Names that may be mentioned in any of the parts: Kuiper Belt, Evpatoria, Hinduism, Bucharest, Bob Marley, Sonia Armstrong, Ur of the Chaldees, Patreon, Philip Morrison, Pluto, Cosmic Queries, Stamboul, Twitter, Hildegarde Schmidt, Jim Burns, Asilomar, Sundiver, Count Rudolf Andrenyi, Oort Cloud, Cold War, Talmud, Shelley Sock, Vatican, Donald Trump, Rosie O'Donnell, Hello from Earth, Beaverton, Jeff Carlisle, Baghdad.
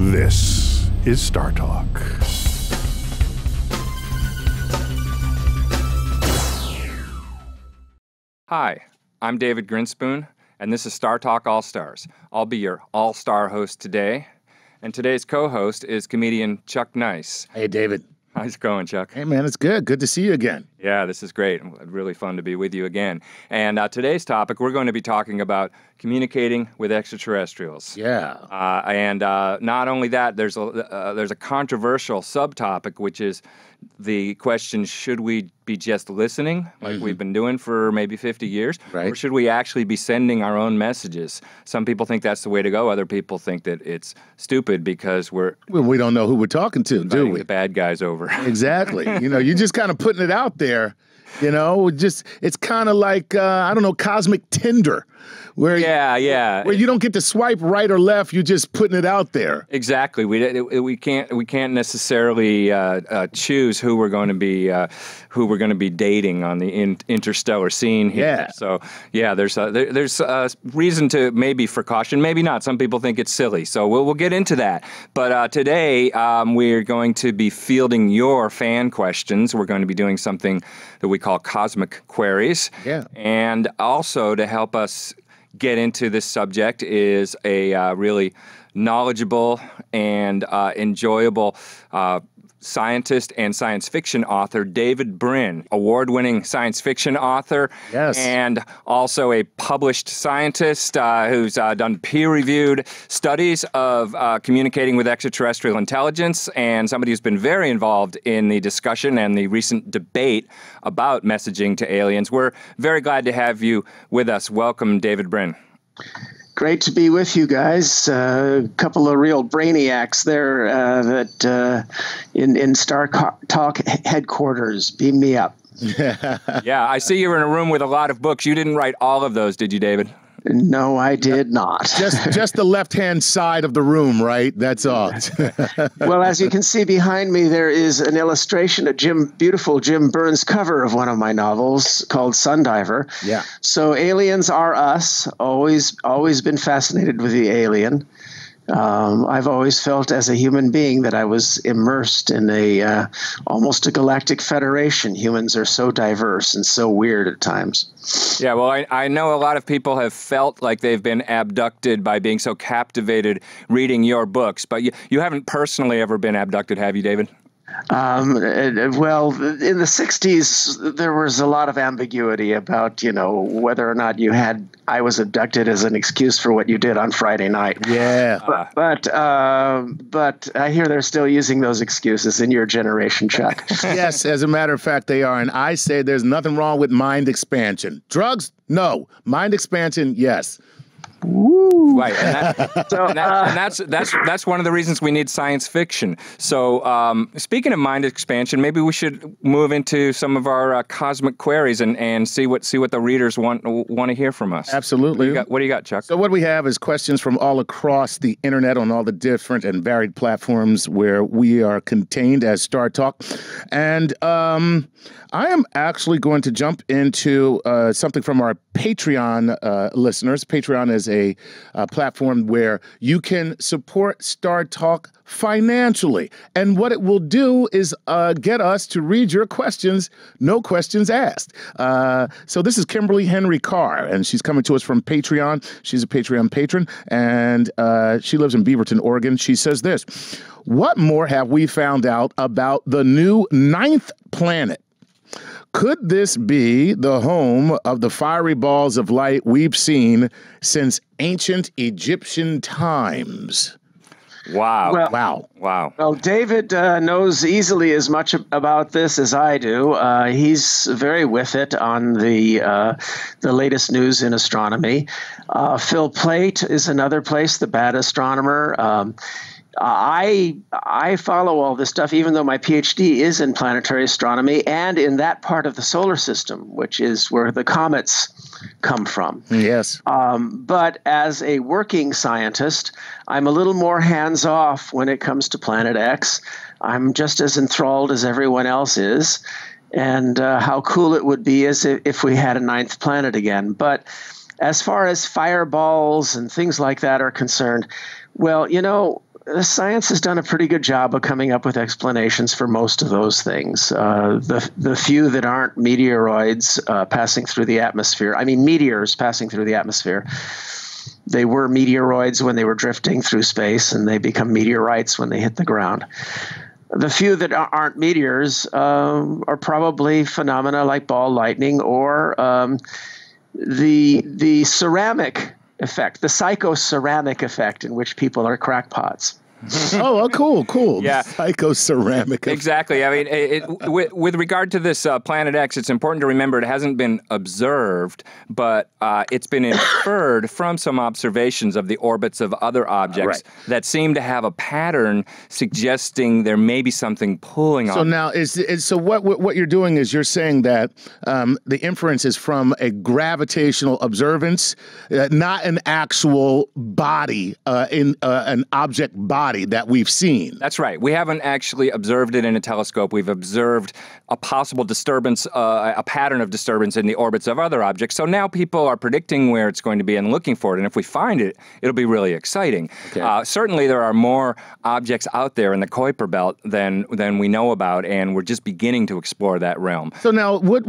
This is Star Talk. Hi, I'm David Grinspoon, and this is Star Talk All Stars. I'll be your all-star host today, and today's co-host is comedian Chuck Nice. Hey, David. How's it going, Chuck? Hey, man, it's good. Good to see you again. Yeah, this is great. Really fun to be with you again. And today's topic, we're going to be talking about communicating with extraterrestrials. Yeah. Not only that, there's a controversial subtopic, which is the question, should we be just listening, like we've been doing for maybe 50 years, right? Or should we actually be sending our own messages? Some people think that's the way to go. Other people think that it's stupid because we don't know who we're talking to, do we? The bad guys over. Exactly. You know, you're just kind of putting it out there. You know, just it's kind of like I don't know, cosmic Tinder, where where you don't get to swipe right or left. You're just putting it out there. Exactly. We can't necessarily choose who we're going to be dating on the interstellar scene here. Yeah. So yeah, there's reason to maybe for caution, maybe not. Some people think it's silly. So we'll get into that. But today we're going to be fielding your fan questions. We're going to be doing something that we call cosmic queries. Yeah. And also to help us get into this subject is a really knowledgeable and enjoyable scientist and science fiction author, David Brin, award-winning science fiction author, yes, and also a published scientist who's done peer-reviewed studies of communicating with extraterrestrial intelligence, and somebody who's been very involved in the discussion and the recent debate about messaging to aliens. We're very glad to have you with us. Welcome, David Brin. Great to be with you guys. A couple of real brainiacs there that in Star Talk headquarters. Beam me up. Yeah, I see you're in a room with a lot of books. You didn't write all of those, did you, David? No, I did not. Just the left-hand side of the room, right? That's all. Well, as you can see behind me, there is an illustration, beautiful Jim Burns cover of one of my novels called Sundiver. Yeah. So aliens are us. Always been fascinated with the alien. I've always felt as a human being that I was immersed in a almost a galactic federation. Humans are so diverse and so weird at times. Yeah, well, I know a lot of people have felt like they've been abducted by being so captivated reading your books, but you haven't personally ever been abducted, have you, David? Well, in the 60s, there was a lot of ambiguity about, you know, whether or not you had, I was abducted as an excuse for what you did on Friday night. Yeah. But I hear they're still using those excuses in your generation, Chuck. Yes, as a matter of fact, they are. And I say there's nothing wrong with mind expansion. Drugs? No. Mind expansion? Yes. Woo. Right, and that's one of the reasons we need science fiction. So, speaking of mind expansion, maybe we should move into some of our cosmic queries and see what the readers want to hear from us. Absolutely. What do you got, Chuck? So, what we have is questions from all across the internet on all the different and varied platforms where we are contained as Star Talk, and I am actually going to jump into something from our Patreon listeners. Patreon is a platform where you can support Star Talk financially. And what it will do is get us to read your questions, no questions asked. So this is Kimberly Henry Carr, and she's coming to us from Patreon. She's a Patreon patron, and she lives in Beaverton, Oregon. She says this: what more have we found out about the new 9th planet? Could this be the home of the fiery balls of light we've seen since ancient Egyptian times? Wow. Well, wow. Well, David knows easily as much about this as I do. He's very with it on the latest news in astronomy. Phil Plait is another place, the bad astronomer. I follow all this stuff, even though my PhD is in planetary astronomy and in that part of the solar system, which is where the comets come from. Yes. But as a working scientist, I'm a little more hands-off when it comes to Planet X. I'm just as enthralled as everyone else is. And how cool it would be is if we had a 9th planet again. But as far as fireballs and things like that are concerned, well, you know, science has done a pretty good job of coming up with explanations for most of those things. The few that aren't meteoroids passing through the atmosphere, I mean meteors passing through the atmosphere, they were meteoroids when they were drifting through space, and they become meteorites when they hit the ground. The few that aren't meteors are probably phenomena like ball lightning or the ceramic effect, the psychoceramic effect, in which people are crackpots. Oh, well, cool, cool. Yeah, psychoceramic. Exactly. I mean, with regard to this Planet X, it's important to remember it hasn't been observed, but it's been inferred from some observations of the orbits of other objects that seem to have a pattern suggesting there may be something pulling on. So now, so what you're doing is you're saying that the inference is from a gravitational observance, not an actual body an object body that we've seen. That's right. We haven't actually observed it in a telescope. We've observed a possible disturbance, a pattern of disturbance in the orbits of other objects. So now people are predicting where it's going to be and looking for it. And if we find it, it'll be really exciting. Okay. Certainly there are more objects out there in the Kuiper Belt than we know about, and we're just beginning to explore that realm. So now, what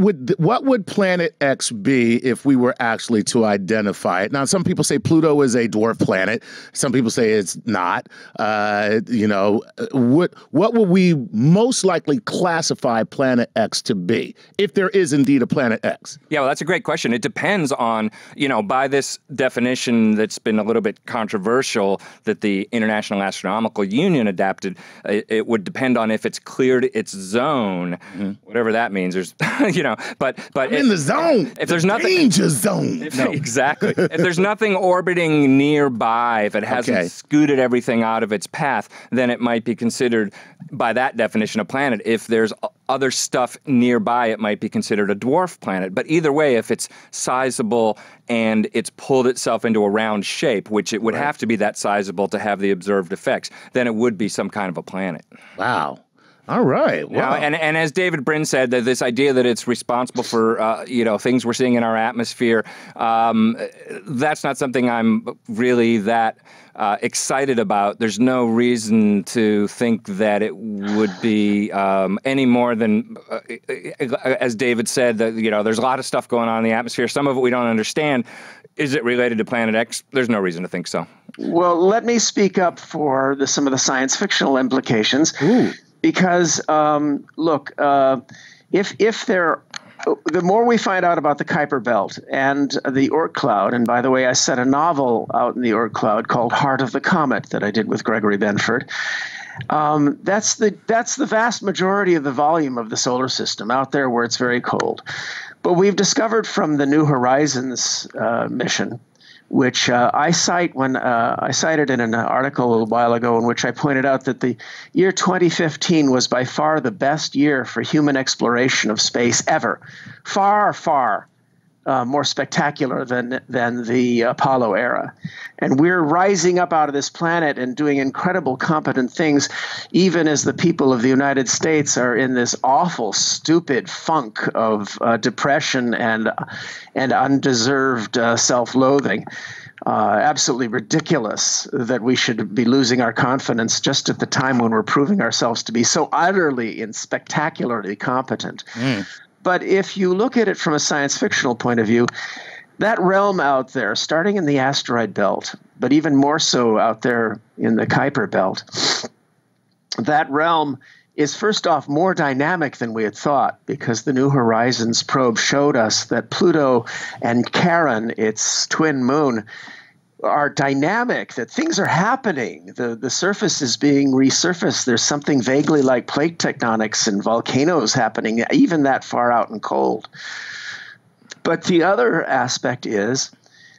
would Planet X be if we were actually to identify it? Now, some people say Pluto is a dwarf planet. Some people say it's not. You know, what will we most likely classify Planet X to be, if there is indeed a Planet X? Yeah, well, that's a great question. It depends on, you know, by this definition that's been a little bit controversial that the International Astronomical Union adapted, it would depend on if it's cleared its zone, whatever that means. There's, you know, but in the zone, if there's nothing, danger zone. Exactly. If there's nothing orbiting nearby, if it hasn't scooted everything out of its path, then it might be considered, by that definition, a planet. If there's other stuff nearby, it might be considered a dwarf planet. But either way, if it's sizable and it's pulled itself into a round shape, which it would have to be that sizable to have the observed effects, then it would be some kind of a planet. Wow. All right. Wow. Now, and as David Brin said, that this idea that it's responsible for you know, things we're seeing in our atmosphere, that's not something I'm really that excited about. There's no reason to think that it would be any more than, as David said, that, you know, there's a lot of stuff going on in the atmosphere. Some of it we don't understand. Is it related to Planet X? There's no reason to think so. Well, let me speak up for some of the science fictional implications. Ooh. Because, look, the more we find out about the Kuiper Belt and the Oort Cloud, and by the way, I set a novel out in the Oort Cloud called Heart of the Comet that I did with Gregory Benford. That's the vast majority of the volume of the solar system out there where it's very cold. But we've discovered from the New Horizons mission, which I cite when I cited in an article a little while ago, in which I pointed out that the year 2015 was by far the best year for human exploration of space ever, far more spectacular than the Apollo era. And we're rising up out of this planet and doing incredible, competent things, even as the people of the United States are in this awful, stupid funk of depression and undeserved self-loathing. Absolutely ridiculous that we should be losing our confidence just at the time when we're proving ourselves to be so utterly and spectacularly competent. Mm. But if you look at it from a science fictional point of view, that realm out there, starting in the asteroid belt, but even more so out there in the Kuiper Belt, that realm is first off more dynamic than we had thought, because the New Horizons probe showed us that Pluto and Charon, its twin moon, are dynamic, that things are happening. The surface is being resurfaced. There's something vaguely like plate tectonics and volcanoes happening, even that far out and cold. But the other aspect is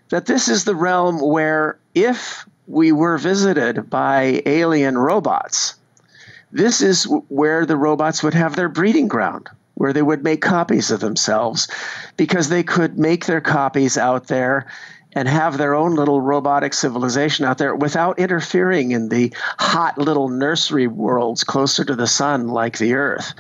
that this is the realm where, if we were visited by alien robots, this is where the robots would have their breeding ground, where they would make copies of themselves, because they could make their copies out there and have their own little robotic civilization out there without interfering in the hot little nursery worlds closer to the sun like the Earth.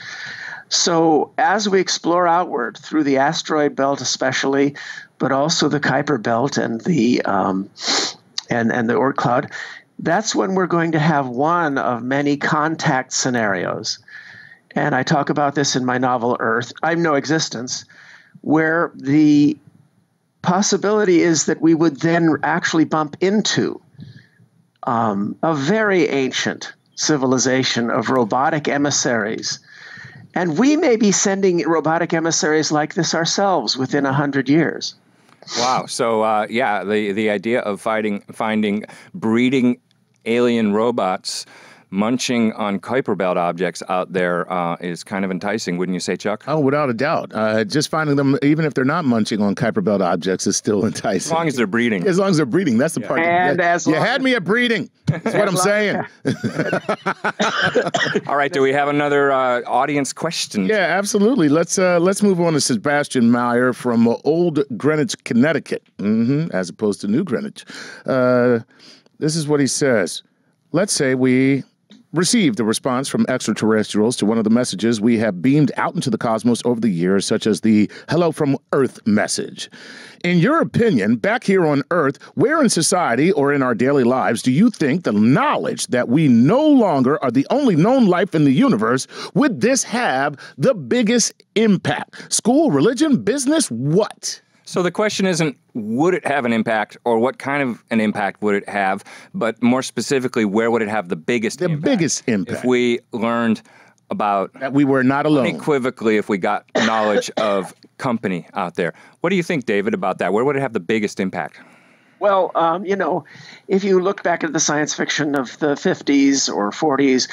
So as we explore outward through the asteroid belt especially, but also the Kuiper Belt and the Oort Cloud, that's when we're going to have one of many contact scenarios. And I talk about this in my novel, Earth, I'm No Existence, where the possibility is that we would then actually bump into a very ancient civilization of robotic emissaries. And we may be sending robotic emissaries like this ourselves within 100 years. Wow. So, yeah, the idea of finding breeding alien robots munching on Kuiper Belt objects out there is kind of enticing, wouldn't you say, Chuck? Oh, without a doubt. Just finding them, even if they're not munching on Kuiper Belt objects, is still enticing. As long as they're breeding. As long as they're breeding. That's the part. And that, as you had me at breeding. That's what I'm saying. All right. Do we have another audience question? Yeah, absolutely. Let's move on to Sebastian Meyer from Old Greenwich, Connecticut, as opposed to New Greenwich. This is what he says. Let's say we received a response from extraterrestrials to one of the messages we have beamed out into the cosmos over the years, such as the Hello from Earth message. In your opinion, back here on Earth, where in society or in our daily lives do you think the knowledge that we no longer are the only known life in the universe, would this have the biggest impact? School, religion, business, what? So the question isn't, would it have an impact, or what kind of an impact would it have, but more specifically, where would it have the biggest impact? The biggest impact. If we learned about... that we were not alone. Unequivocally, if we got knowledge of company out there. What do you think, David, about that? Where would it have the biggest impact? Well, you know, if you look back at the science fiction of the 50s or 40s,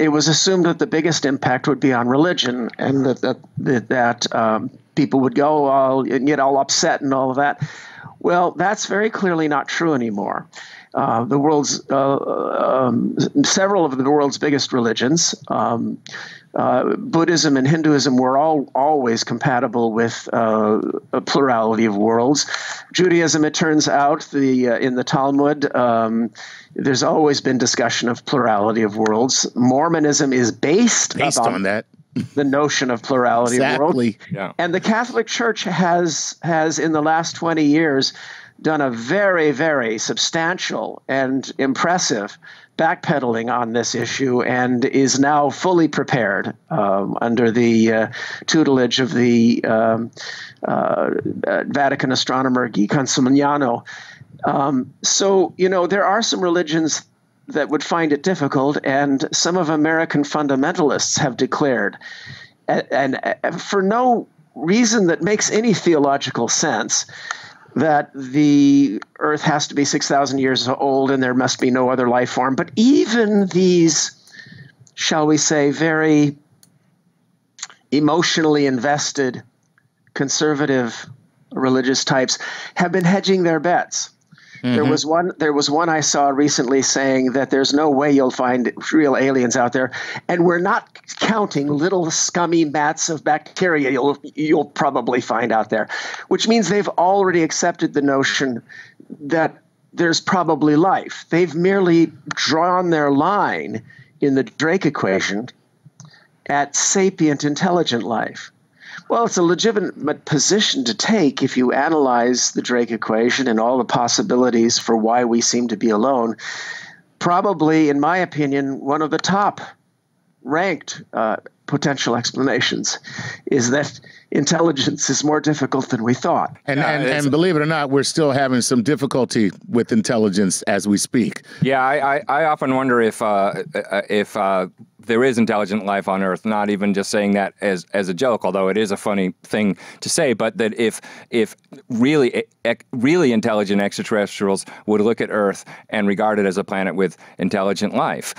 it was assumed that the biggest impact would be on religion, and that people would go all and get all upset and all of that. Well, that's very clearly not true anymore. The world's several of the world's biggest religions, Buddhism and Hinduism, were always compatible with a plurality of worlds. Judaism, it turns out, in the Talmud, there's always been discussion of plurality of worlds. Mormonism is based on that. The notion of plurality of worlds. Yeah. And the Catholic Church has in the last 20 years done a very, very substantial and impressive backpedaling on this issue, and is now fully prepared under the tutelage of the Vatican astronomer Guy Consolmagno. So, you know, there are some religions that would find it difficult, and some of American fundamentalists have declared, and for no reason that makes any theological sense, that the Earth has to be 6,000 years old and there must be no other life form. But even these, shall we say, very emotionally invested conservative religious types have been hedging their bets. Mm-hmm. There was one I saw recently saying that there's no way you'll find real aliens out there, and we're not counting little scummy mats of bacteria you'll probably find out there, which means they've already accepted the notion that there's probably life. They've merely drawn their line in the Drake equation at sapient intelligent life. Well, it's a legitimate position to take if you analyze the Drake equation and all the possibilities for why we seem to be alone. Probably, in my opinion, one of the top-ranked potential explanations is that intelligence is more difficult than we thought. And believe it or not, we're still having some difficulty with intelligence as we speak. Yeah, I often wonder if there is intelligent life on Earth, not even just saying that as a joke, although it is a funny thing to say, but that if really intelligent extraterrestrials would look at Earth and regard it as a planet with intelligent life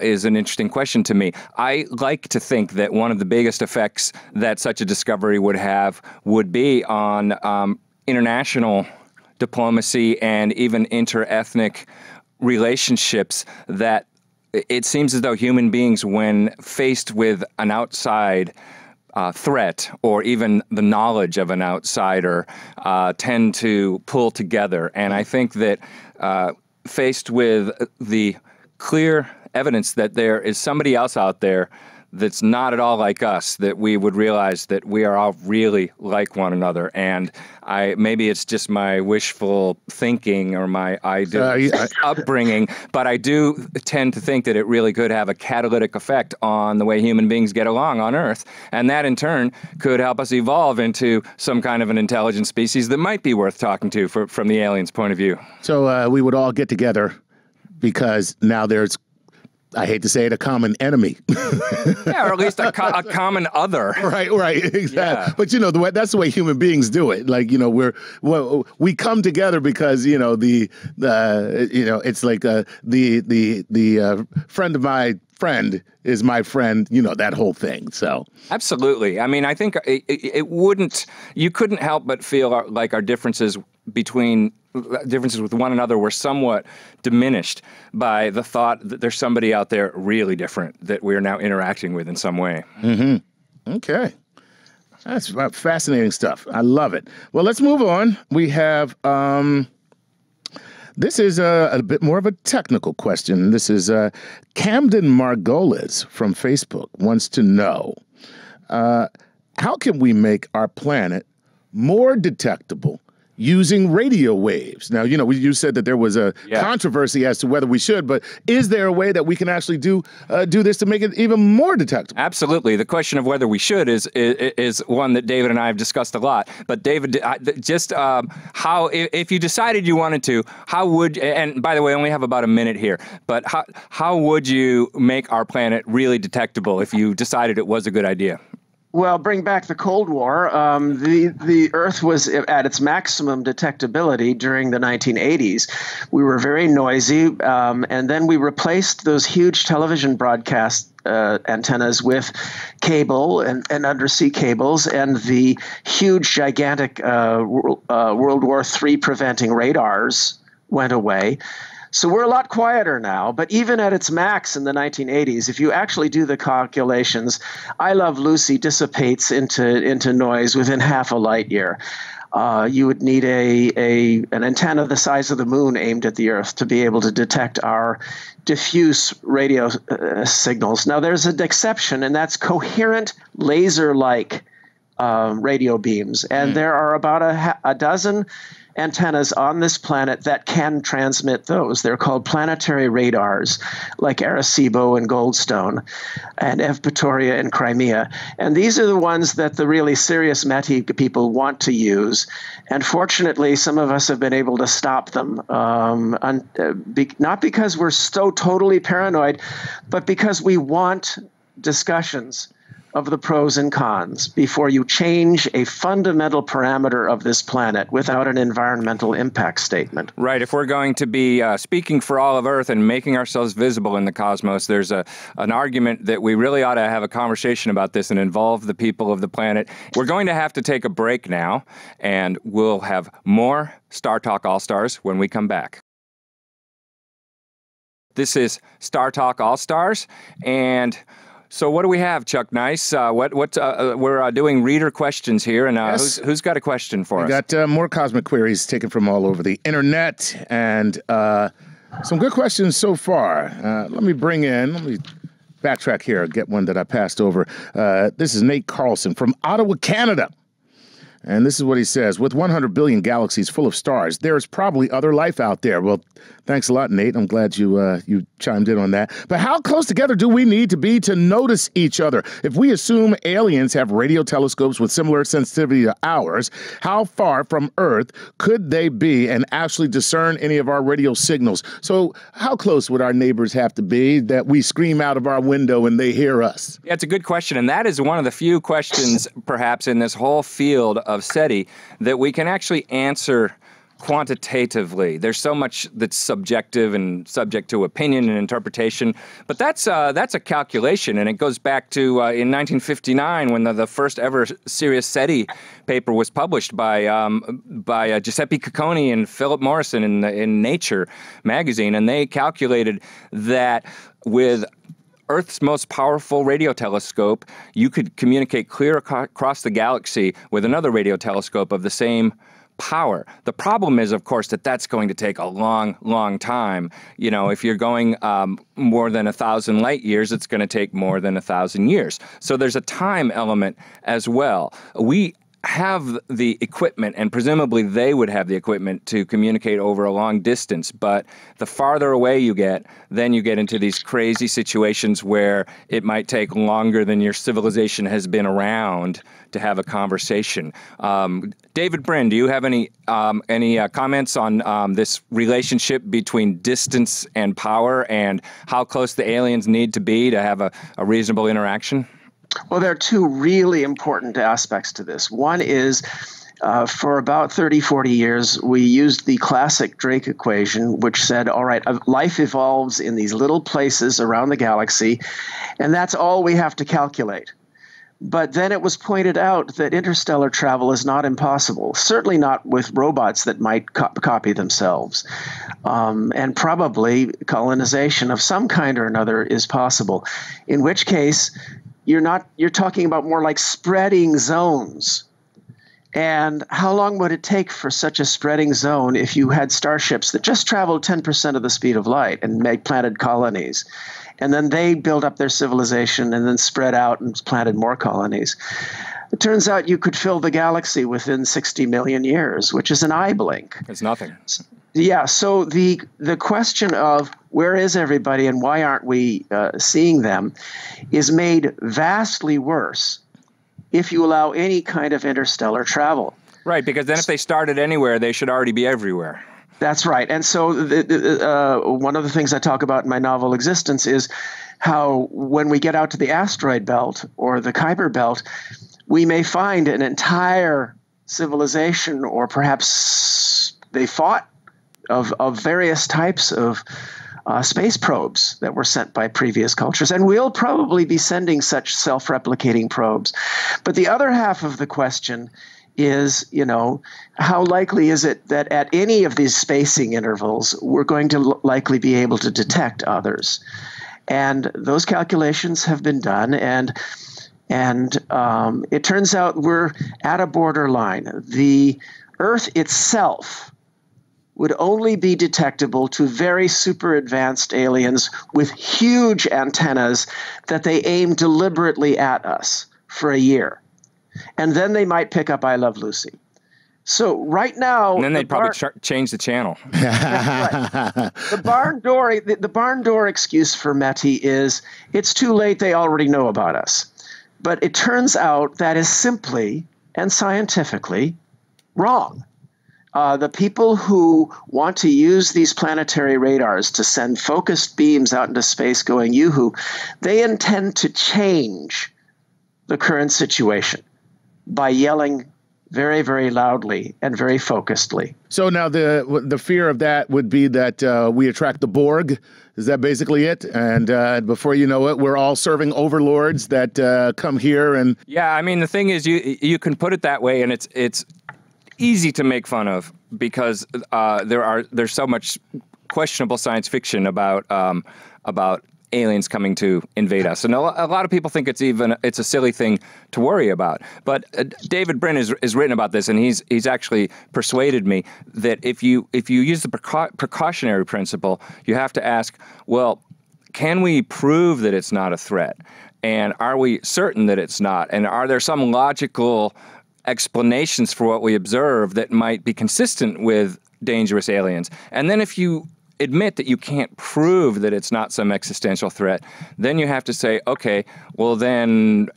is an interesting question to me. I like to think that one of the biggest effects that such a discovery would have would be on international diplomacy and even inter-ethnic relationships, that it seems as though human beings, when faced with an outside threat or even the knowledge of an outsider, tend to pull together. And I think that faced with the clear evidence that there is somebody else out there that's not at all like us, that we would realize that we are all really like one another. And maybe it's just my wishful thinking or my upbringing, but I do tend to think that it really could have a catalytic effect on the way human beings get along on Earth. And that in turn could help us evolve into some kind of an intelligent species that might be worth talking to from the aliens' point of view. So we would all get together because now there's, I hate to say it, a common enemy. Yeah, or at least a common other. Right, right, exactly. Yeah. But you know, that's the way human beings do it. Like, you know, we come together because, you know, it's like friend of my friend is my friend, you know, that whole thing. So absolutely. I mean, I think you couldn't help but feel like our differences with one another were somewhat diminished by the thought that there's somebody out there really different that we're now interacting with in some way. Mm-hmm. Okay. That's fascinating stuff. I love it. Well, let's move on. We have, this is a bit more of a technical question. This is Camden Margolis from Facebook wants to know, how can we make our planet more detectable using radio waves? Now, you know, you said that there was a controversy as to whether we should, but is there a way that we can actually do this to make it even more detectable? Absolutely. The question of whether we should is one that David and I have discussed a lot. But David, just how, if you decided you wanted to, how would, and by the way, I only have about a minute here, but how would you make our planet really detectable if you decided it was a good idea? Well, bring back the Cold War. The Earth was at its maximum detectability during the 1980s. We were very noisy, and then we replaced those huge television broadcasts antennas with cable and undersea cables and the huge, gigantic World War III preventing radars went away. So we're a lot quieter now, but even at its max in the 1980s, if you actually do the calculations, I Love Lucy dissipates into noise within half a light year. You would need an antenna the size of the moon aimed at the Earth to be able to detect our diffuse radio signals. Now, there's an exception, and that's coherent laser-like radio beams. And there are about a dozen antennas on this planet that can transmit those. They're called planetary radars, like Arecibo and Goldstone and Evpatoria and Crimea. And these are the ones that the really serious METI people want to use. And fortunately, some of us have been able to stop them, not because we're so totally paranoid, but because we want discussions of the pros and cons before you change a fundamental parameter of this planet without an environmental impact statement. Right. If we're going to be speaking for all of Earth and making ourselves visible in the cosmos, there's an argument that we really ought to have a conversation about this and involve the people of the planet. We're going to have to take a break now, and we'll have more Star Talk All Stars when we come back. This is Star Talk All Stars, and so what do we have, Chuck Nice? We're doing reader questions here, and yes. who's got a question for us? We got more cosmic queries taken from all over the internet, and some good questions so far. Let me backtrack here, get one that I passed over. This is Nate Carlson from Ottawa, Canada. And this is what he says. With 100 billion galaxies full of stars, there is probably other life out there. Well, thanks a lot, Nate. I'm glad you chimed in on that. But how close together do we need to be to notice each other? If we assume aliens have radio telescopes with similar sensitivity to ours, how far from Earth could they be and actually discern any of our radio signals? So how close would our neighbors have to be that we scream out of our window and they hear us? Yeah, it's a good question. And that is one of the few questions, perhaps, in this whole field of SETI that we can actually answer quantitatively. There's so much that's subjective and subject to opinion and interpretation, but that's a calculation, and it goes back to in 1959 when the first ever serious SETI paper was published by Giuseppe Ciccone and Philip Morrison in Nature magazine, and they calculated that with Earth's most powerful radio telescope, you could communicate clear across the galaxy with another radio telescope of the same power. The problem is, of course, that that's going to take a long, long time. You know, if you're going more than 1,000 light years, it's going to take more than 1,000 years. So there's a time element as well. We have the equipment, and presumably they would have the equipment to communicate over a long distance, but the farther away you get, then you get into these crazy situations where it might take longer than your civilization has been around to have a conversation. David Brin, do you have any comments on this relationship between distance and power and how close the aliens need to be to have a reasonable interaction? Well, there are two really important aspects to this. One is for about 30, 40 years, we used the classic Drake equation, which said, all right, life evolves in these little places around the galaxy, and that's all we have to calculate. But then it was pointed out that interstellar travel is not impossible, certainly not with robots that might copy themselves. And probably colonization of some kind or another is possible, in which case you're talking about more like spreading zones. And how long would it take for such a spreading zone if you had starships that just traveled 10% of the speed of light and made planted colonies? And then they build up their civilization and then spread out and planted more colonies. It turns out you could fill the galaxy within 60 million years, which is an eye blink. It's nothing. Yeah, so the question of where is everybody and why aren't we seeing them is made vastly worse if you allow any kind of interstellar travel. Right, because then if they started anywhere, they should already be everywhere. That's right. And so one of the things I talk about in my novel Existence is how when we get out to the asteroid belt or the Kuiper Belt, we may find an entire civilization, or perhaps they fought, of various types of space probes that were sent by previous cultures. And we'll probably be sending such self-replicating probes. But the other half of the question is, you know, how likely is it that at any of these spacing intervals, we're going to likely be able to detect others? And those calculations have been done. And it turns out we're at a borderline. The Earth itself would only be detectable to very super advanced aliens with huge antennas that they aim deliberately at us for a year. And then they might pick up I Love Lucy. So right now... And then they'd probably change the channel. Right. The barn door excuse for METI is it's too late, they already know about us. But it turns out that is simply and scientifically wrong. The people who want to use these planetary radars to send focused beams out into space going yoo-hoo, they intend to change the current situation by yelling very, very loudly and very focusedly. So now the fear of that would be that we attract the Borg. Is that basically it? And before you know it, we're all serving overlords that come here and... Yeah, I mean, the thing is, you can put it that way, and it's easy to make fun of because there's so much questionable science fiction about aliens coming to invade us, and a lot of people think it's a silly thing to worry about. But David Brin has written about this, and he's actually persuaded me that if you use the precautionary principle, you have to ask, well, can we prove that it's not a threat, and are we certain that it's not, and are there some logical explanations for what we observe that might be consistent with dangerous aliens? And then if you admit that you can't prove that it's not some existential threat, then you have to say, okay, well then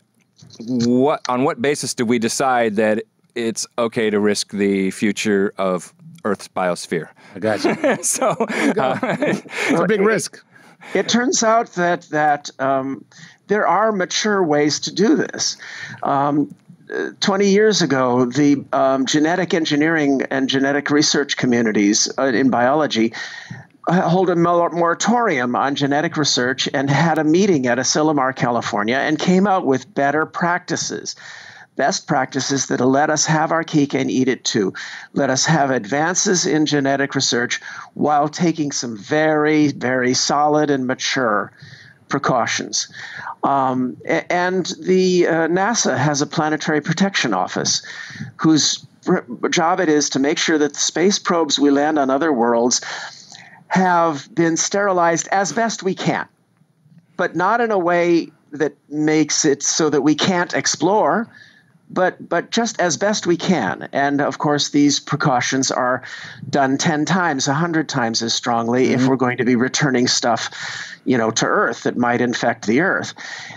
on what basis do we decide that it's okay to risk the future of Earth's biosphere? I got you. So it's a big risk. It turns out that there are mature ways to do this. 20 years ago, the genetic engineering and genetic research communities in biology held a moratorium on genetic research and had a meeting at Asilomar, California, and came out with better practices, best practices that'll let us have our cake and eat it too. Let us have advances in genetic research while taking some very, very solid and mature precautions. And the NASA has a planetary protection office whose job it is to make sure that the space probes we land on other worlds have been sterilized as best we can, but not in a way that makes it so that we can't explore, but just as best we can. And of course, these precautions are done 10 times, 100 times as strongly if we're going to be returning stuff, you know, to Earth that might infect the Earth.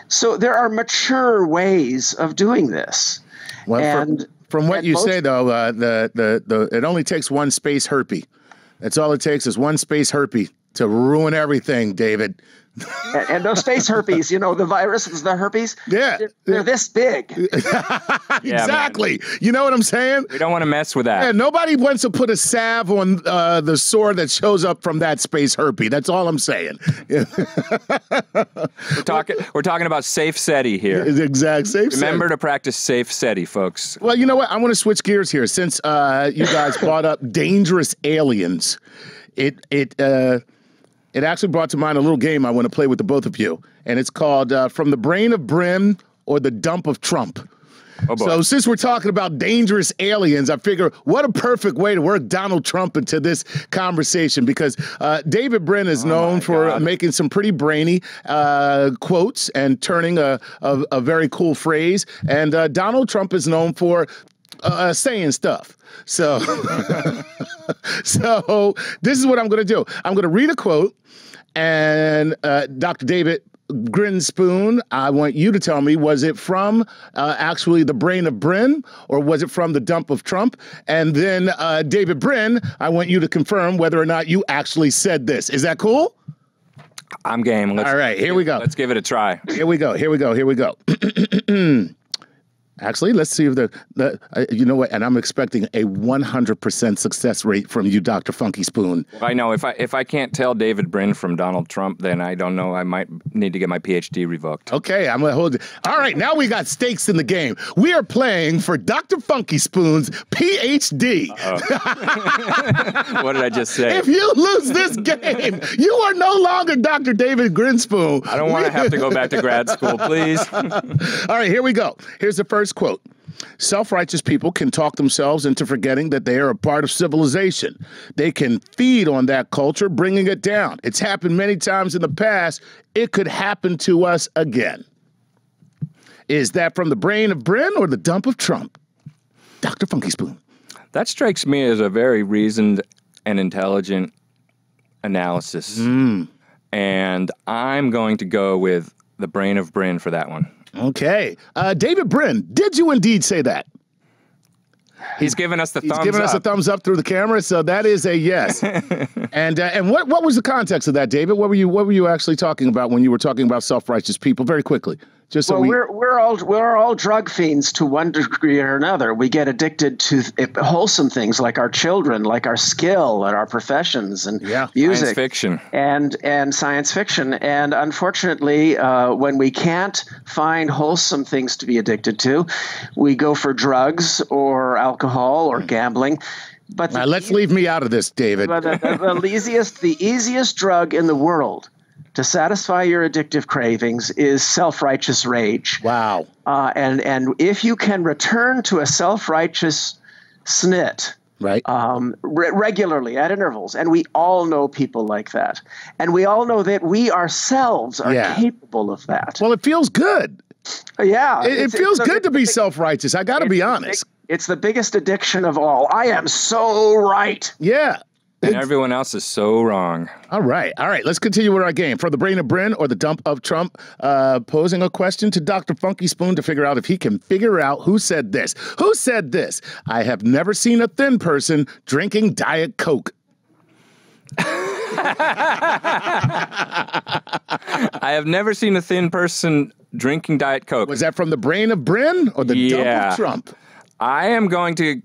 So there are mature ways of doing this. Well, and from what you say, though, it only takes one space herpy. That's all it takes is one space herpy to ruin everything, David. And those space herpes, you know, the viruses, the herpes, they're this big. Exactly. Man. You know what I'm saying? We don't want to mess with that. Yeah, nobody wants to put a salve on the sore that shows up from that space herpes. That's all I'm saying. We're talking about safe SETI here. Exact safe. Remember SETI. To practice safe SETI, folks. Well, you know what? I want to switch gears here since you guys brought up dangerous aliens. It actually brought to mind a little game I want to play with the both of you, and it's called From the Brain of Brim or the Dump of Trump. Oh, so since we're talking about dangerous aliens, I figure what a perfect way to work Donald Trump into this conversation, because David Brin is known for making some pretty brainy quotes and turning a very cool phrase, and Donald Trump is known for saying stuff. So, so this is what I'm going to do. I'm going to read a quote, and Dr. David Grinspoon, I want you to tell me, was it from actually the brain of Brin, or was it from the dump of Trump? And then David Brin, I want you to confirm whether or not you actually said this. Is that cool? I'm game. All right, here we go. Let's give it a try. Here we go. Here we go. Here we go. Actually, let's see if you know what, and I'm expecting a 100% success rate from you, Dr. Funky Spoon. I know, if I can't tell David Brin from Donald Trump, then I don't know, I might need to get my PhD revoked. Okay, I'm gonna hold it. All right, now we got stakes in the game. We are playing for Dr. Funky Spoon's PhD. Uh-oh. What did I just say? If you lose this game, you are no longer Dr. David Grinspoon. I don't want to have to go back to grad school, please. All right, here we go. Here's the first quote. Self-righteous people can talk themselves into forgetting that they are a part of civilization. They can feed on that culture, bringing it down. It's happened many times in the past. It could happen to us again. Is that from the brain of Brin or the dump of Trump? Dr. Funky Spoon. That strikes me as a very reasoned and intelligent analysis. Mm. And I'm going to go with the brain of Brin for that one. Okay. David Brin, did you indeed say that? He's giving us the thumbs up. He's giving us a thumbs up through the camera, so that is a yes. And what was the context of that, David? What were you actually talking about when you were talking about self-righteous people? Very quickly, just so we're all drug fiends to one degree or another. We get addicted to wholesome things like our children, like our skill, and our professions, and music, science fiction, and science fiction. And unfortunately, when we can't find wholesome things to be addicted to, we go for drugs or alcohol or gambling. But now let's leave me out of this, David. the easiest drug in the world to satisfy your addictive cravings is self-righteous rage. Wow. And if you can return to a self-righteous snit, right, regularly at intervals, and we all know people like that, and we all know that we ourselves are capable of that. Well, it feels good. Yeah. It feels good to be self-righteous. I got to be honest. It's the biggest addiction of all. I am so right. Yeah. And everyone else is so wrong. All right. All right. Let's continue with our game. From the brain of Brin or the dump of Trump, posing a question to Dr. Funky Spoon to figure out if he can figure out who said this. Who said this? I have never seen a thin person drinking Diet Coke. I have never seen a thin person drinking Diet Coke. Was that from the brain of Brin or the dump of Trump? I am going to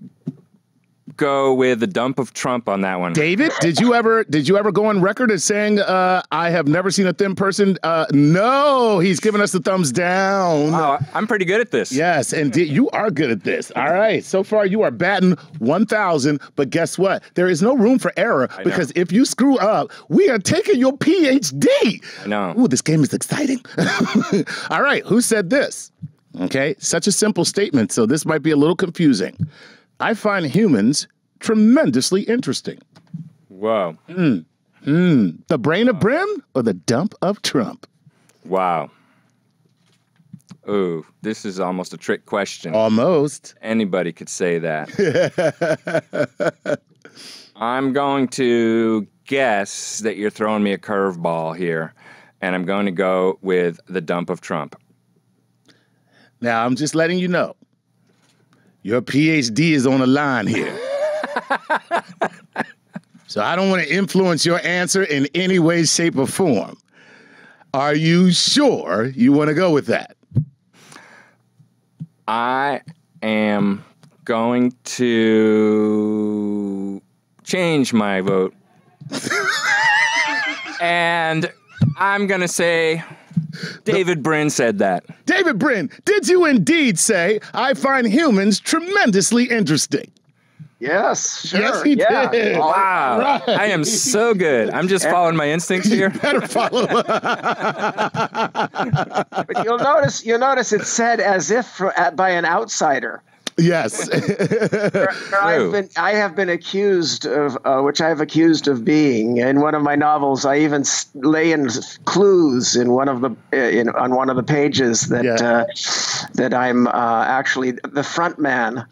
go with the dump of Trump on that one. David, did you ever go on record as saying I have never seen a thin person? No, he's giving us the thumbs down. Wow, I'm pretty good at this. Yes, and you are good at this. All right, so far you are batting 1,000, but guess what? There is no room for error, because if you screw up, we are taking your PhD. I know. Ooh, this game is exciting. All right, who said this? Okay, such a simple statement, so this might be a little confusing. I find humans tremendously interesting. Wow. The brain of Brim or the dump of Trump? Wow. Oh, this is almost a trick question. Almost. Anybody could say that. I'm going to guess that you're throwing me a curveball here, and I'm going to go with the dump of Trump. Now, I'm just letting you know, your PhD is on the line here. So I don't want to influence your answer in any way, shape, or form. Are you sure you want to go with that? I am going to change my vote. And I'm going to say David Brin said that. David Brin, did you indeed say, I find humans tremendously interesting? Yes, sure. Yes, he did. Wow. Right. I am so good. I'm just following my instincts here. You better follow. But you'll notice it said as if by an outsider. Yes. I have been accused of, which I have accused of being, in one of my novels. I even lay in clues in one of the on one of the pages that that I'm actually the front man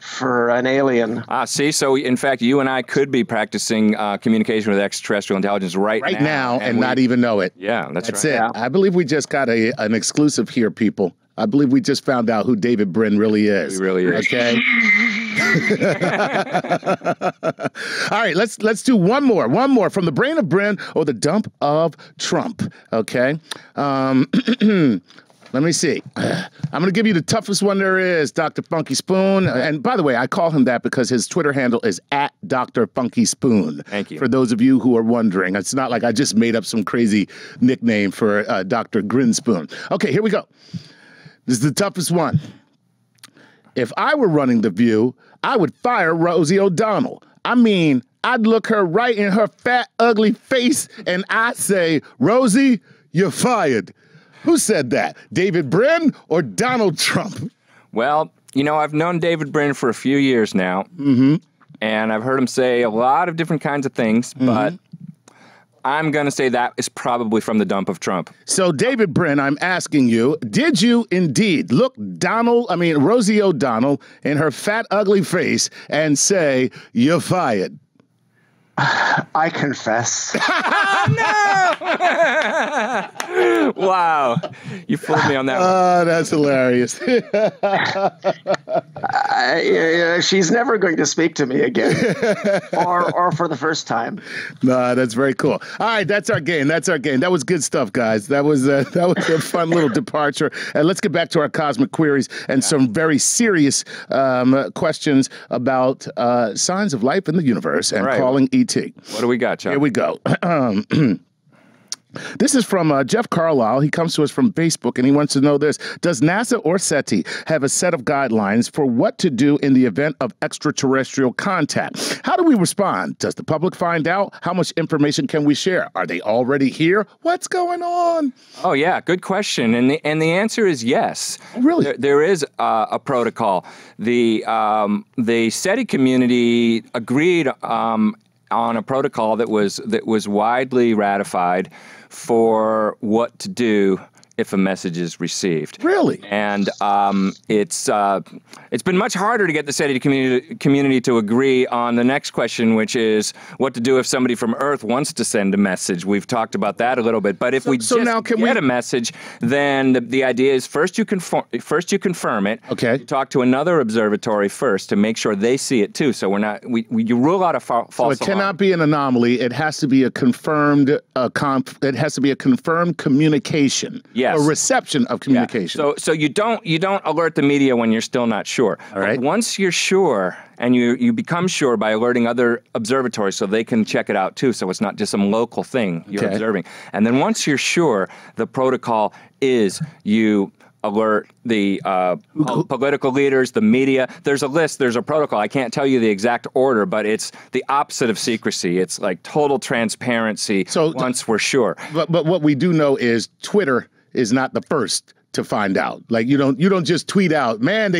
for an alien. Ah, see, so in fact, you and I could be practicing communication with extraterrestrial intelligence right now, and not even know it. Yeah, that's right. It. Yeah. I believe we just got an exclusive here, people. I believe we just found out who David Brin really is. He really is. Okay. All right, let's do one more. One more from the brain of Brin or the dump of Trump. Okay. Let me see. I'm going to give you the toughest one there is, Dr. Funky Spoon. And by the way, I call him that because his Twitter handle is at Dr. Funky Spoon. Thank you. For those of you who are wondering, it's not like I just made up some crazy nickname for Dr. Grinspoon. Okay, here we go. This is the toughest one. If I were running The View, I would fire Rosie O'Donnell. I mean, I'd look her right in her fat, ugly face, and I'd say, Rosie, you're fired. Who said that, David Brin or Donald Trump? Well, you know, I've known David Brin for a few years now, and I've heard him say a lot of different kinds of things, but I'm going to say that is probably from the dump of Trump. So, David Brin, I'm asking you, did you indeed look Rosie O'Donnell in her fat, ugly face and say, you're fired? I confess. Oh, no! Wow. You fooled me on that one. Oh, that's hilarious. She's never going to speak to me again, or for the first time. No, that's very cool. All right, that's our game. That's our game. That was good stuff, guys. That was a fun little departure. And let's get back to our cosmic queries and some very serious questions about signs of life in the universe and calling each. What do we got, Chuck? Here we go. This is from Jeff Carlisle. He comes to us from Facebook, and he wants to know this. Does NASA or SETI have a set of guidelines for what to do in the event of extraterrestrial contact? How do we respond? Does the public find out? How much information can we share? Are they already here? What's going on? Oh, yeah, good question. And the answer is yes. Oh, really? There is a protocol. The SETI community agreed on a protocol that was widely ratified for what to do if a message is received. Really? And it's been much harder to get the SETI community to agree on the next question, which is what to do if somebody from Earth wants to send a message. We've talked about that a little bit, but if we get a message, then the idea is first you confirm it. Okay. You talk to another observatory first to make sure they see it too. So you rule out a false alarm. So it cannot be an anomaly. It has to be a confirmed communication. Yeah. A reception of communication. Yeah. So you don't alert the media when you're still not sure. All right. But once you're sure, and you become sure by alerting other observatories so they can check it out too, so it's not just some local thing you're observing. And then once you're sure, the protocol is you alert the political leaders, the media. There's a list, there's a protocol. I can't tell you the exact order, but it's the opposite of secrecy. It's like total transparency once we're sure. But what we do know is Twitter is not the first to find out. Like you don't just tweet out, man,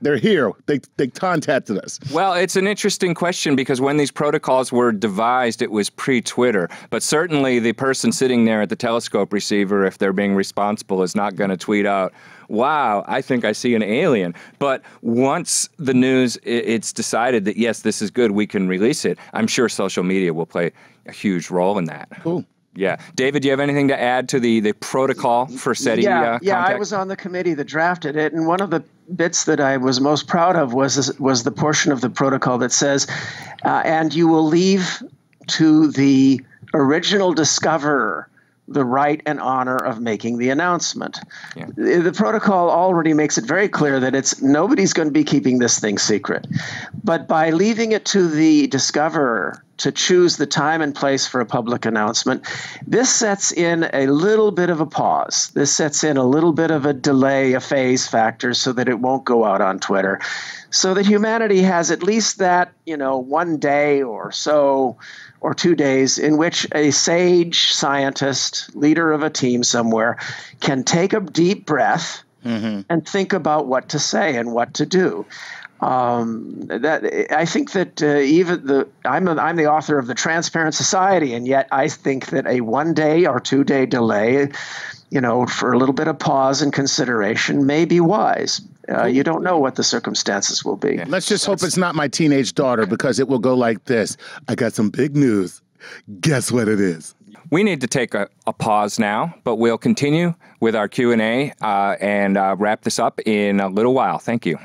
they're here. They contacted us. Well, it's an interesting question because when these protocols were devised, it was pre-Twitter. But certainly the person sitting there at the telescope receiver, if they're being responsible, is not going to tweet out, wow, I think I see an alien. But once the news, it's decided that, yes, this is good, we can release it, I'm sure social media will play a huge role in that. Cool. Yeah. David, do you have anything to add to the protocol for SETI? Yeah, I was on the committee that drafted it, and one of the bits that I was most proud of was the portion of the protocol that says, and you will leave to the original discoverer the right and honor of making the announcement. Yeah. The protocol already makes it very clear that it's nobody's going to be keeping this thing secret. But by leaving it to the discoverer to choose the time and place for a public announcement, this sets in a little bit of a pause. This sets in a little bit of a delay, a phase factor, so that it won't go out on Twitter. So that humanity has at least that, you know, one day or so or 2 days in which a sage scientist, leader of a team somewhere, can take a deep breath and think about what to say and what to do. I think that even I'm the author of The Transparent Society, and yet I think that a 1 day or 2 day delay, you know, for a little bit of pause and consideration may be wise. You don't know what the circumstances will be. Yeah. Let's just hope it's not my teenage daughter, because it will go like this. I got some big news. Guess what it is? We need to take a pause now, but we'll continue with our Q&A and wrap this up in a little while. Thank you.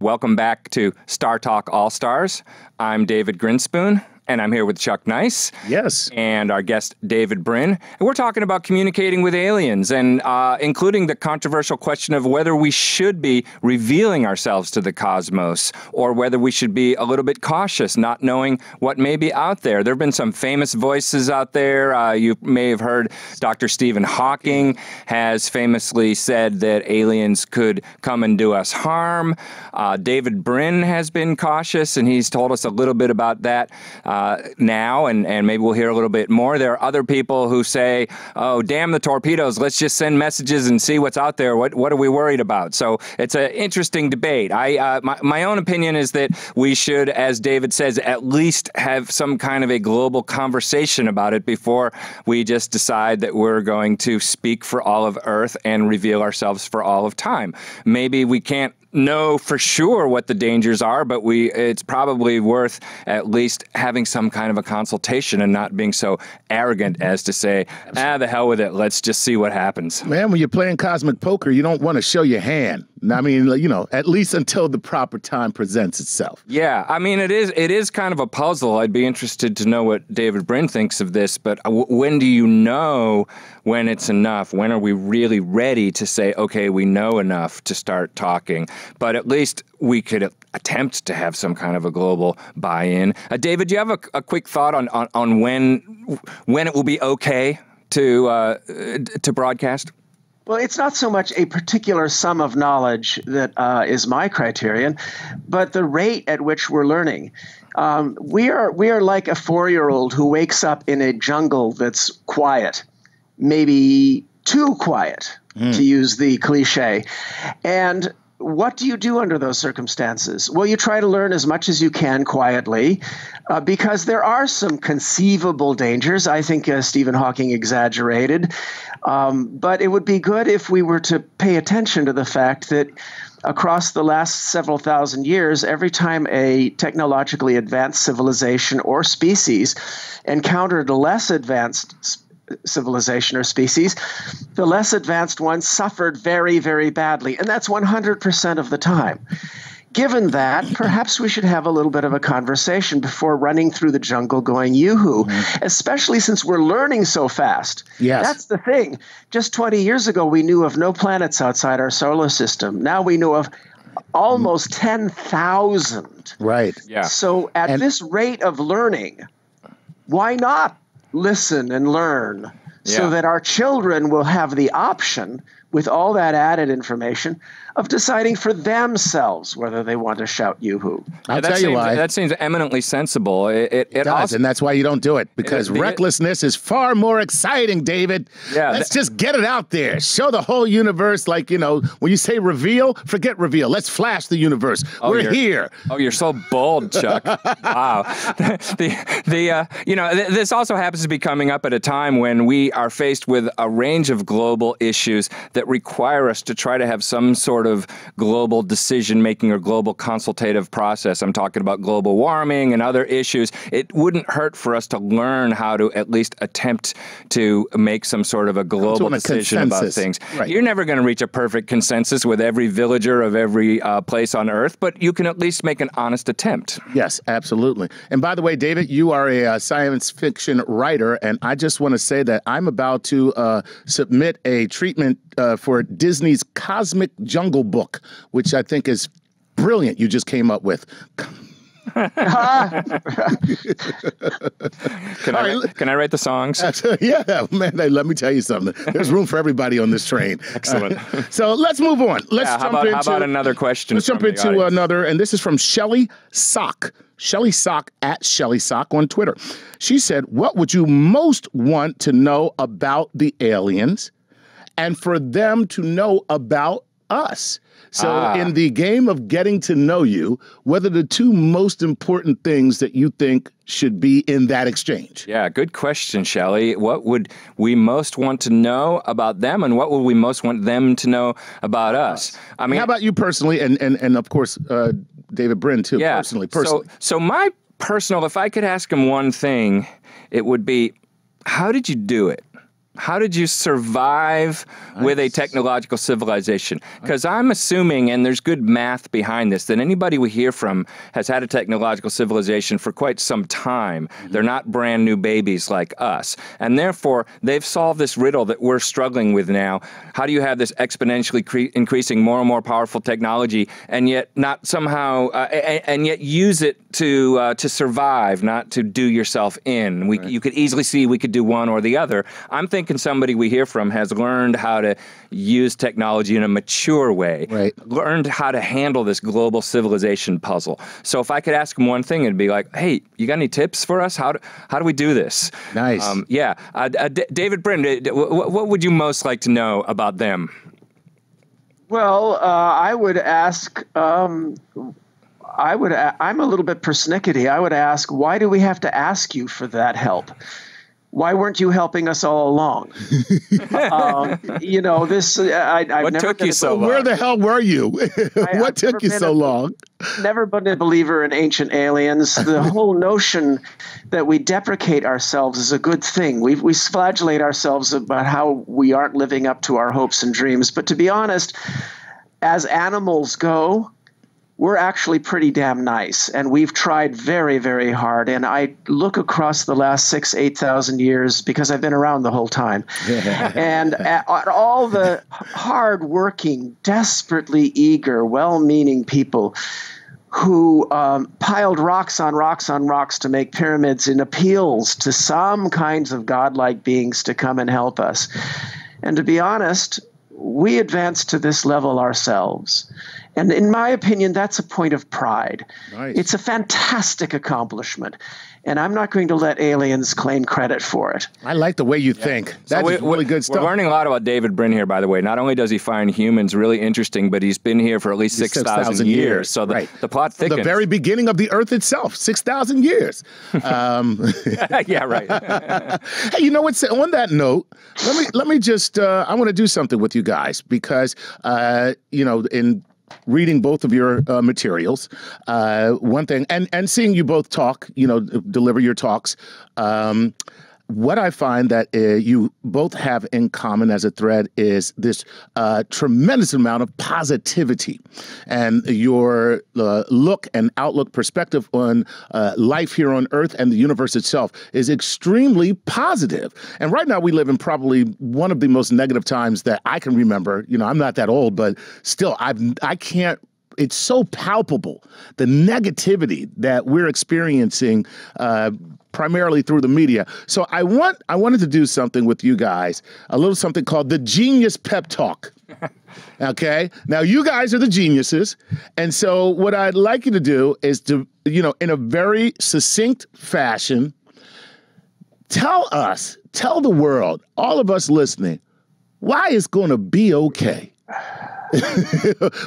Welcome back to Star Talk All Stars. I'm David Grinspoon, and I'm here with Chuck Nice. Yes. And our guest, David Brin. And we're talking about communicating with aliens, and including the controversial question of whether we should be revealing ourselves to the cosmos, or whether we should be a little bit cautious, not knowing what may be out there. There have been some famous voices out there. You may have heard Dr. Stephen Hawking has famously said that aliens could come and do us harm. David Brin has been cautious, and he's told us a little bit about that now, and maybe we'll hear a little bit more. There are other people who say, oh, damn the torpedoes, let's just send messages and see what's out there. What are we worried about? So it's an interesting debate. My own opinion is that we should, as David says, at least have some kind of a global conversation about it before we just decide that we're going to speak for all of Earth and reveal ourselves for all of time. Maybe we can't know for sure what the dangers are, but it's probably worth at least having some kind of a consultation and not being so arrogant as to say, ah, the hell with it, let's just see what happens. Man, when you're playing cosmic poker, you don't want to show your hand. I mean, you know, at least until the proper time presents itself. Yeah, I mean, it is kind of a puzzle. I'd be interested to know what David Brin thinks of this, but when do you know when it's enough? When are we really ready to say, okay, we know enough to start talking? But at least we could attempt to have some kind of a global buy-in. David, do you have a quick thought on when it will be okay to broadcast? Well, it's not so much a particular sum of knowledge that is my criterion, but the rate at which we're learning. We are like a 4-year-old who wakes up in a jungle that's quiet, maybe too quiet, to use the cliche, and what do you do under those circumstances? Well, you try to learn as much as you can quietly, because there are some conceivable dangers. I think Stephen Hawking exaggerated, but it would be good if we were to pay attention to the fact that across the last several thousand years, every time a technologically advanced civilization or species encountered a less advanced civilization or species, the less advanced ones suffered very, very badly. And that's 100% of the time. Given that, perhaps we should have a little bit of a conversation before running through the jungle going yoo-hoo, especially since we're learning so fast. Yes. That's the thing. Just 20 years ago, we knew of no planets outside our solar system. Now we know of almost 10,000. Right. Yeah. So at this rate of learning, why not listen and learn so that our children will have the option with all that added information, of deciding for themselves whether they want to shout yoo-hoo. I'll tell you why. That seems eminently sensible. It does, also, and that's why you don't do it, because recklessness is far more exciting, David. Yeah, let's just get it out there. Show the whole universe, like, you know, when you say reveal, forget reveal. Let's flash the universe. Oh, we're here. Oh, you're so bold, Chuck. Wow. You know, this also happens to be coming up at a time when we are faced with a range of global issues that require us to try to have some sort of global decision-making or global consultative process. I'm talking about global warming and other issues. It wouldn't hurt for us to learn how to at least attempt to make some sort of a global decision about things. Right. You're never going to reach a perfect consensus with every villager of every place on Earth, but you can at least make an honest attempt. Yes, absolutely. And by the way, David, you are a science fiction writer, and I just want to say that I'm about to submit a treatment for Disney's Cosmic Jungle Book, which I think is brilliant. You just came up with. Can I write the songs? Yeah, man, let me tell you something. There's room for everybody on this train. Excellent. So let's move on. Let's jump into another question. Let's jump into another, and this is from Shelley Sock. Shelley Sock, at Shelley Sock on Twitter. She said, what would you most want to know about the aliens and for them to know about us? So in the game of getting to know you, what are the two most important things that you think should be in that exchange? Yeah, good question, Shelley. What would we most want to know about them, and what would we most want them to know about us? I mean, how about you personally, and of course, David Brin, too, yeah, personally. So my personal, if I could ask him one thing, it would be, how did you do it? How did you survive with a technological civilization? Because I'm assuming, and there's good math behind this, that anybody we hear from has had a technological civilization for quite some time. They're not brand new babies like us. And therefore, they've solved this riddle that we're struggling with now. How do you have this exponentially increasing, more and more powerful technology, and yet not somehow, and yet use it to survive, not to do yourself in? You could easily see we could do one or the other. I'm thinking somebody we hear from has learned how to use technology in a mature way, learned how to handle this global civilization puzzle. So if I could ask him one thing, it'd be like, hey, you got any tips for us? How do we do this? Nice. Yeah. David Brin, what would you most like to know about them? Well, I would ask... I'm a little bit persnickety. I would ask, why do we have to ask you for that help? Why weren't you helping us all along? You know, this, I've never took you so long? Where the hell were you? What took you so long? Never been a believer in ancient aliens. The whole notion that we deprecate ourselves is a good thing. We flagellate ourselves about how we aren't living up to our hopes and dreams. But to be honest, as animals go, we're actually pretty damn nice, and we've tried very, very hard. And I look across the last 8,000 years, because I've been around the whole time, and at all the hardworking, desperately eager, well-meaning people who piled rocks on rocks on rocks to make pyramids in appeals to some kinds of godlike beings to come and help us. And to be honest, we advanced to this level ourselves. And in my opinion, that's a point of pride. Nice. It's a fantastic accomplishment. And I'm not going to let aliens claim credit for it. I like the way you think. That's really good stuff. We're learning a lot about David Brin here, by the way. Not only does he find humans really interesting, but he's been here for at least 6,000 years. So the plot thickens. From the very beginning of the Earth itself, 6,000 years. Yeah, right. Hey, you know what? On that note, let me just, I want to do something with you guys, because, you know, in reading both of your materials, one thing, and seeing you both talk, you know, deliver your talks, what I find that you both have in common as a thread is this tremendous amount of positivity, and your look and outlook, perspective on life here on Earth and the universe itself is extremely positive. And right now we live in probably one of the most negative times that I can remember. You know, I'm not that old, but still, I can't it's so palpable, the negativity that we're experiencing primarily through the media. So I wanted to do something with you guys, a little something called the Genius Pep Talk. Okay? Now you guys are the geniuses. And so what I'd like you to do is to, you know, in a very succinct fashion, tell us, tell the world, all of us listening, why it's going to be okay.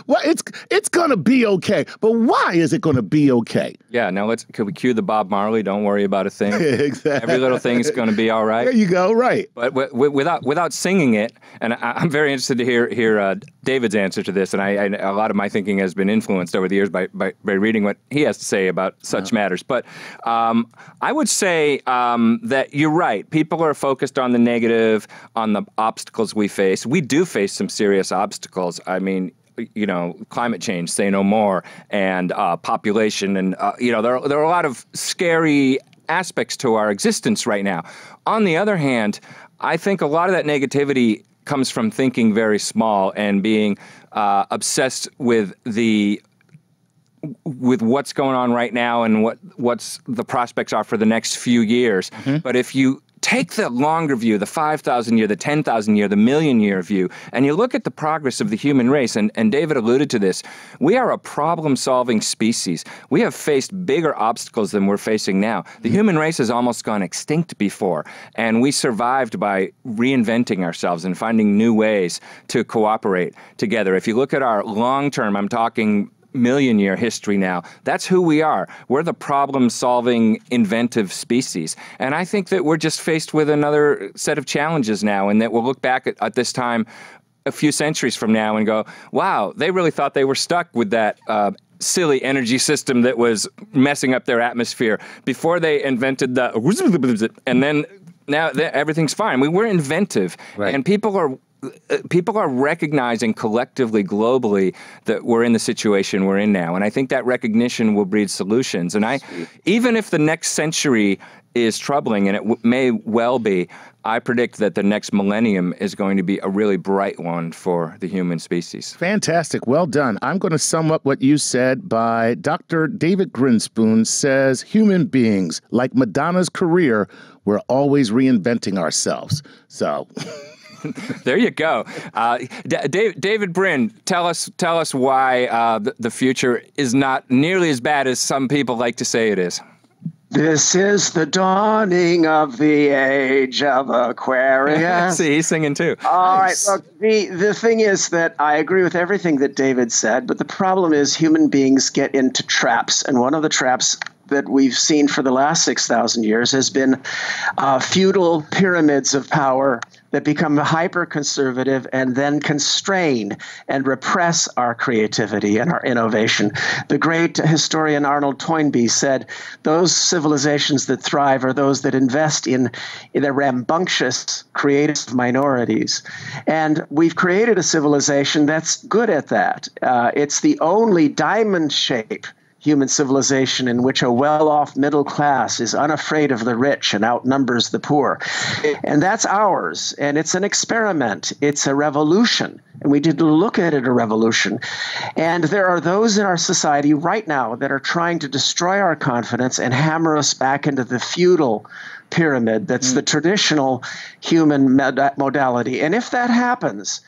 Well, it's going to be okay, but why is it going to be okay? Yeah, now could we cue the Bob Marley, don't worry about a thing. Exactly. Every little thing's going to be all right. There you go, right. But without singing it, and I'm very interested to hear David's answer to this, and a lot of my thinking has been influenced over the years by reading what he has to say about such matters. But I would say that you're right. People are focused on the negative, on the obstacles we face. We do face some serious obstacles. I mean, you know, climate change, say no more, and population, and, you know, there are a lot of scary aspects to our existence right now. On the other hand, I think a lot of that negativity comes from thinking very small and being obsessed with what's going on right now and what's the prospects are for the next few years. Mm-hmm. But if you take the longer view, the 5,000 year, the 10,000 year, the million year view, and you look at the progress of the human race, and David alluded to this, we are a problem-solving species. We have faced bigger obstacles than we're facing now. The human race has almost gone extinct before, and we survived by reinventing ourselves and finding new ways to cooperate together. If you look at our long-term, I'm talking million-year history now. That's who we are. We're the problem-solving, inventive species. And I think that we're just faced with another set of challenges now, and that we'll look back at this time a few centuries from now and go, wow, they really thought they were stuck with that silly energy system that was messing up their atmosphere before they invented the... And then now everything's fine. We were inventive. Right. And people are recognizing collectively, globally, that we're in the situation we're in now. And I think that recognition will breed solutions. And even if the next century is troubling, and it may well be, I predict that the next millennium is going to be a really bright one for the human species. Fantastic. Well done. I'm going to sum up what you said by Dr. David Grinspoon says, human beings, like Madonna's career, we're always reinventing ourselves. So... There you go. David Brin, tell us why the future is not nearly as bad as some people like to say it is. This is the dawning of the age of Aquarius. See, he's singing too. All nice. Right, look, the thing is that I agree with everything that David said, but the problem is human beings get into traps, and one of the traps that we've seen for the last 6,000 years has been feudal pyramids of power that become hyper-conservative and then constrain and repress our creativity and our innovation. The great historian Arnold Toynbee said, those civilizations that thrive are those that invest in the rambunctious creative minorities. And we've created a civilization that's good at that. It's the only diamond-shaped human civilization in which a well-off middle class is unafraid of the rich and outnumbers the poor. And that's ours. And it's an experiment. It's a revolution. And we did look at it a revolution. And there are those in our society right now that are trying to destroy our confidence and hammer us back into the feudal pyramid that's the traditional human modality. And if that happens,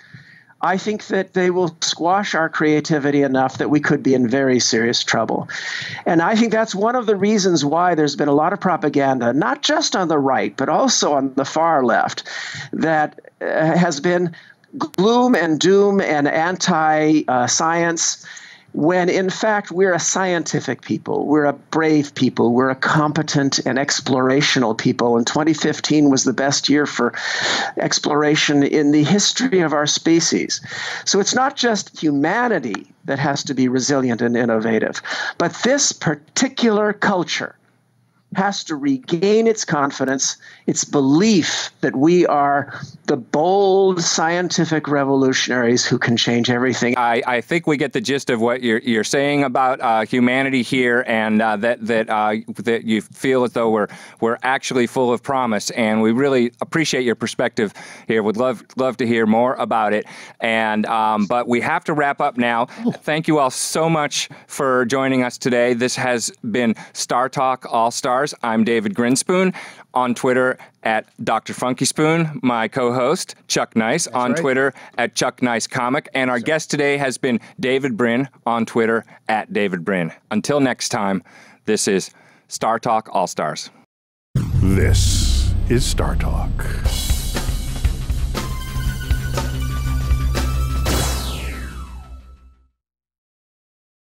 I think that they will squash our creativity enough that we could be in very serious trouble. And I think that's one of the reasons why there's been a lot of propaganda, not just on the right, but also on the far left, that has been gloom and doom and anti-science, when in fact we're a scientific people, we're a brave people, we're a competent and explorational people. And 2015 was the best year for exploration in the history of our species. So it's not just humanity that has to be resilient and innovative, but this particular culture has to regain its confidence, its belief that we are the bold scientific revolutionaries who can change everything. I think we get the gist of what you're saying about humanity here, and that you feel as though we're actually full of promise. And we really appreciate your perspective here. Would love to hear more about it. And but we have to wrap up now. Thank you all so much for joining us today. This has been Star Talk All Stars. I'm David Grinspoon, on Twitter at Dr. Funky Spoon. My co-host, Chuck Nice, Twitter at Chuck Nice Comic. And our guest today has been David Brin, on Twitter at David Brin. Until next time, this is Star Talk All Stars. This is Star Talk.